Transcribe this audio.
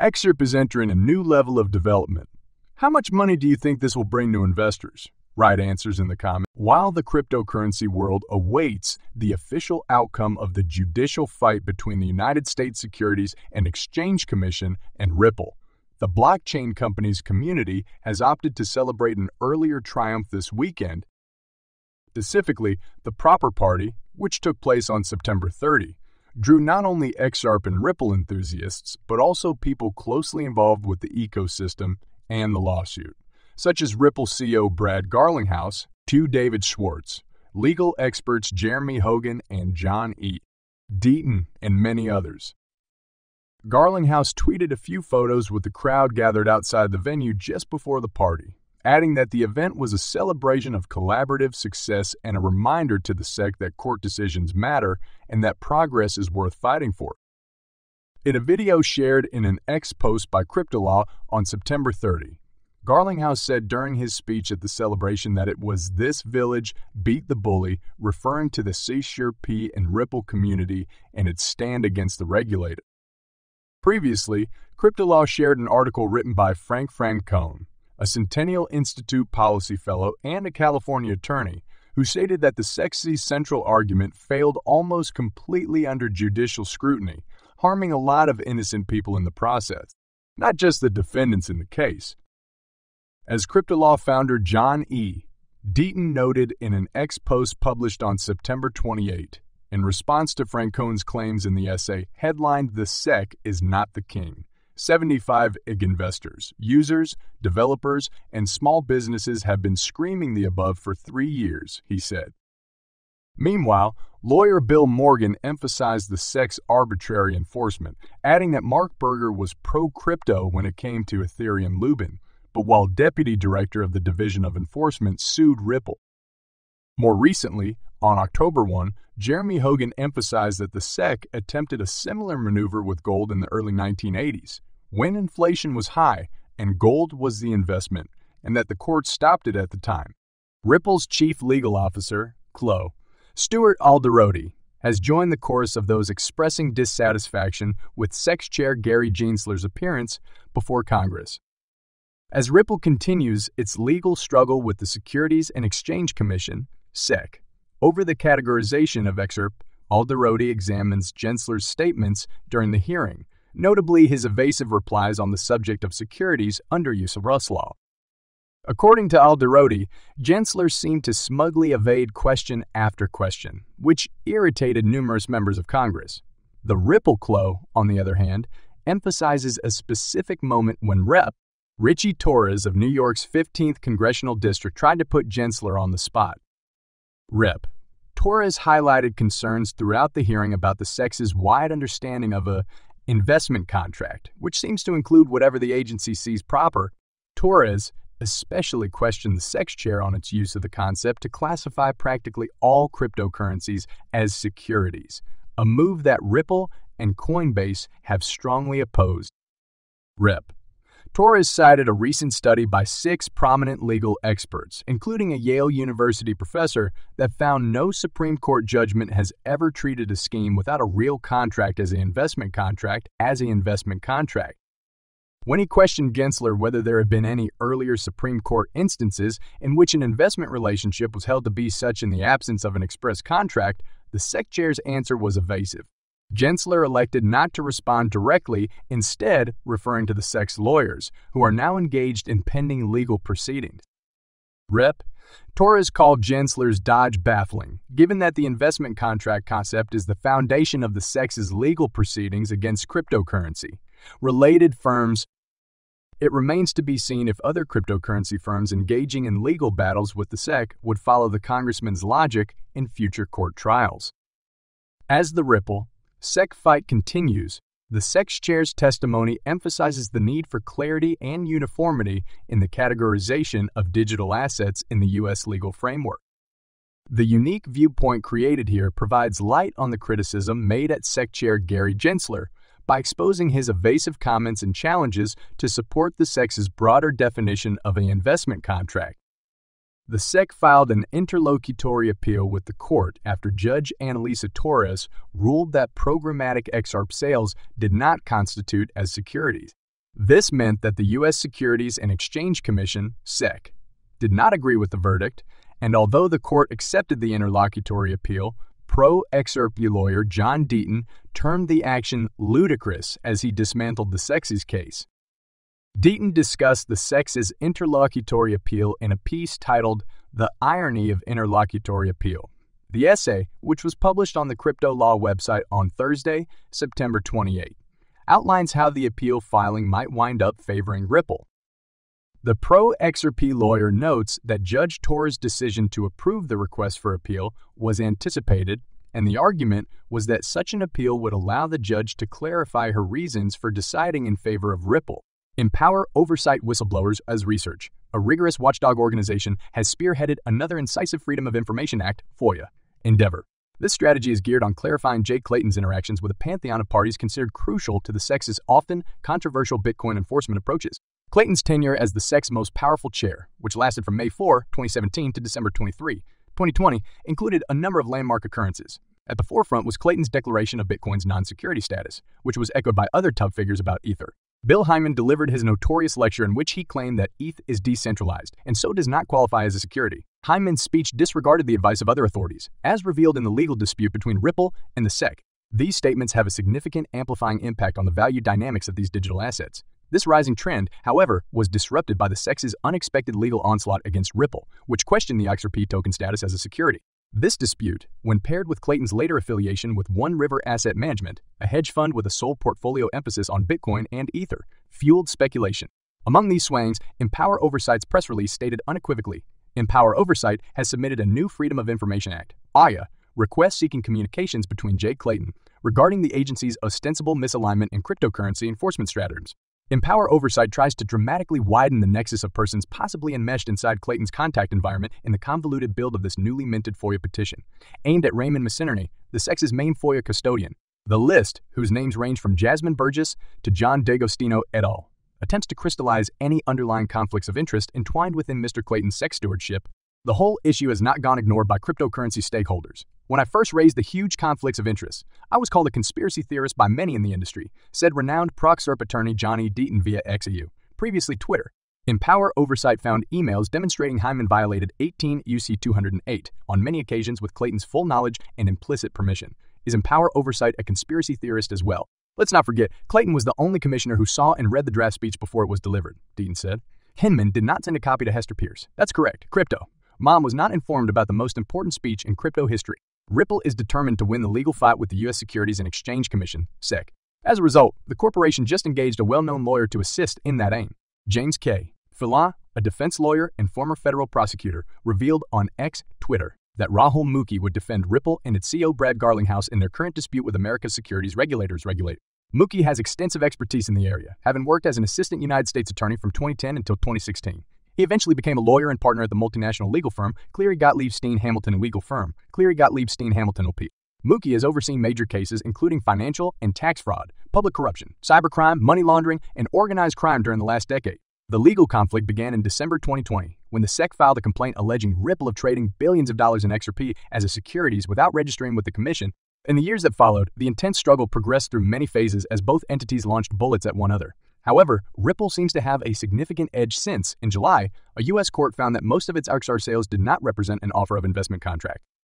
XRP is entering a new level of development. How much money do you think this will bring to investors? Write answers in the comments. While the cryptocurrency world awaits the official outcome of the judicial fight between the United States Securities and Exchange Commission and Ripple, the blockchain company's community has opted to celebrate an earlier triumph this weekend, specifically the Proper Party, which took place on September 30, drew not only XRP and Ripple enthusiasts, but also people closely involved with the ecosystem and the lawsuit, such as Ripple CEO Brad Garlinghouse to David Schwartz, legal experts Jeremy Hogan and John E. Deaton, and many others. Garlinghouse tweeted a few photos with the crowd gathered outside the venue just before the party, adding that the event was a celebration of collaborative success and a reminder to the SEC that court decisions matter and that progress is worth fighting for. In a video shared in an X post by CryptoLaw on September 30, Garlinghouse said during his speech at the celebration that it was this village beat the bully, referring to the XRP and Ripple community and its stand against the regulator. Previously, CryptoLaw shared an article written by Frank Francone, a Centennial Institute policy fellow and a California attorney, who stated that the SEC's central argument failed almost completely under judicial scrutiny, harming a lot of innocent people in the process, not just the defendants in the case. As CryptoLaw founder John E. Deaton noted in an X post published on September 28, in response to Francone's claims in the essay headlined "The SEC is not the king," 75 IG investors, users, developers, and small businesses have been screaming the above for 3 years, he said. Meanwhile, lawyer Bill Morgan emphasized the SEC's arbitrary enforcement, adding that Mark Berger was pro-crypto when it came to Ethereum Lubin, but while deputy director of the Division of Enforcement sued Ripple. More recently, on October 1, Jeremy Hogan emphasized that the SEC attempted a similar maneuver with gold in the early 1980s, when inflation was high and gold was the investment, and that the court stopped it at the time. Ripple's chief legal officer, CLO, Stuart Alderoty, has joined the chorus of those expressing dissatisfaction with SEC Chair Gary Gensler's appearance before Congress. As Ripple continues its legal struggle with the Securities and Exchange Commission, SEC, over the categorization of XRP, Alderoty examines Gensler's statements during the hearing, notably his evasive replies on the subject of securities under Usurious law. According to Alderoty, Gensler seemed to smugly evade question after question, which irritated numerous members of Congress. The Ripple CLO, on the other hand, emphasizes a specific moment when Rep. Richie Torres of New York's 15th Congressional District tried to put Gensler on the spot. Rep. Torres highlighted concerns throughout the hearing about the SEC's wide understanding of an investment contract, which seems to include whatever the agency sees proper. Torres especially questioned the SEC chair on its use of the concept to classify practically all cryptocurrencies as securities, a move that Ripple and Coinbase have strongly opposed. Rep. Torres cited a recent study by 6 prominent legal experts, including a Yale University professor, that found no Supreme Court judgment has ever treated a scheme without a real contract as an investment contract When he questioned Gensler whether there had been any earlier Supreme Court instances in which an investment relationship was held to be such in the absence of an express contract, the SEC chair's answer was evasive. Gensler elected not to respond directly, instead referring to the SEC's lawyers, who are now engaged in pending legal proceedings. Rep. Torres called Gensler's dodge baffling, given that the investment contract concept is the foundation of the SEC's legal proceedings against cryptocurrency related firms. It remains to be seen if other cryptocurrency firms engaging in legal battles with the SEC would follow the congressman's logic in future court trials. As the Ripple SEC fight continues, the SEC chair's testimony emphasizes the need for clarity and uniformity in the categorization of digital assets in the U.S. legal framework. The unique viewpoint created here provides light on the criticism made at SEC Chair Gary Gensler by exposing his evasive comments and challenges to support the SEC's broader definition of an investment contract. The SEC filed an interlocutory appeal with the court after Judge Annalisa Torres ruled that programmatic XRP sales did not constitute as securities. This meant that the U.S. Securities and Exchange Commission, SEC, did not agree with the verdict, and although the court accepted the interlocutory appeal, pro-XRP lawyer John Deaton termed the action ludicrous as he dismantled the SEC's case. Deaton discussed the SEC's interlocutory appeal in a piece titled The Irony of Interlocutory Appeal. The essay, which was published on the CryptoLaw website on Thursday, September 28, outlines how the appeal filing might wind up favoring Ripple. The pro-XRP lawyer notes that Judge Torres' decision to approve the request for appeal was anticipated, and the argument was that such an appeal would allow the judge to clarify her reasons for deciding in favor of Ripple. Empower Oversight Whistleblowers as Research, a rigorous watchdog organization, has spearheaded another incisive Freedom of Information Act (FOIA) endeavor. This strategy is geared on clarifying Jay Clayton's interactions with a pantheon of parties considered crucial to the SEC's often controversial Bitcoin enforcement approaches. Clayton's tenure as the SEC's most powerful chair, which lasted from May 4, 2017 to December 23, 2020, included a number of landmark occurrences. At the forefront was Clayton's declaration of Bitcoin's non-security status, which was echoed by other top figures about Ether. Bill Hinman delivered his notorious lecture in which he claimed that ETH is decentralized and so does not qualify as a security. Hinman's speech disregarded the advice of other authorities, as revealed in the legal dispute between Ripple and the SEC. These statements have a significant amplifying impact on the value dynamics of these digital assets. This rising trend, however, was disrupted by the SEC's unexpected legal onslaught against Ripple, which questioned the XRP token status as a security. This dispute, when paired with Clayton's later affiliation with One River Asset Management, a hedge fund with a sole portfolio emphasis on Bitcoin and Ether, fueled speculation. Among these swings, Empower Oversight's press release stated unequivocally, Empower Oversight has submitted a new Freedom of Information Act (FOIA) request seeking communications between Jay Clayton regarding the agency's ostensible misalignment in cryptocurrency enforcement strategies. Empower Oversight tries to dramatically widen the nexus of persons possibly enmeshed inside Clayton's contact environment in the convoluted build of this newly minted FOIA petition, aimed at Raymond Messerney, the SEC's main FOIA custodian. The list, whose names range from Jasmine Burgess to John D'Agostino et al., attempts to crystallize any underlying conflicts of interest entwined within Mr. Clayton's SEC stewardship. The whole issue has not gone ignored by cryptocurrency stakeholders. When I first raised the huge conflicts of interest, I was called a conspiracy theorist by many in the industry, said renowned proxerp attorney John E. Deaton via XAU, previously Twitter. Empower Oversight found emails demonstrating Hinman violated 18 U.C. 208 on many occasions with Clayton's full knowledge and implicit permission. Is Empower Oversight a conspiracy theorist as well? Let's not forget, Clayton was the only commissioner who saw and read the draft speech before it was delivered, Deaton said. Hinman did not send a copy to Hester Pierce. That's correct. Crypto. Mom was not informed about the most important speech in crypto history. Ripple is determined to win the legal fight with the U.S. Securities and Exchange Commission, SEC. As a result, the corporation just engaged a well-known lawyer to assist in that aim. James K. Filan, a defense lawyer and former federal prosecutor, revealed on X Twitter that Rahul Mukhi would defend Ripple and its CEO Brad Garlinghouse in their current dispute with America's securities regulator. Mukhi has extensive expertise in the area, having worked as an assistant United States attorney from 2010 until 2016. He eventually became a lawyer and partner at the multinational legal firm Cleary Gottlieb Steen Hamilton & Legal Firm, Cleary Gottlieb Steen Hamilton LP. Mukhi has overseen major cases including financial and tax fraud, public corruption, cybercrime, money laundering, and organized crime during the last decade. The legal conflict began in December 2020 when the SEC filed a complaint alleging Ripple of trading billions of dollars in XRP as a securities without registering with the commission. In the years that followed, the intense struggle progressed through many phases as both entities launched bullets at one another. However, Ripple seems to have a significant edge since, in July, a U.S. court found that most of its XR sales did not represent an offer of investment contract.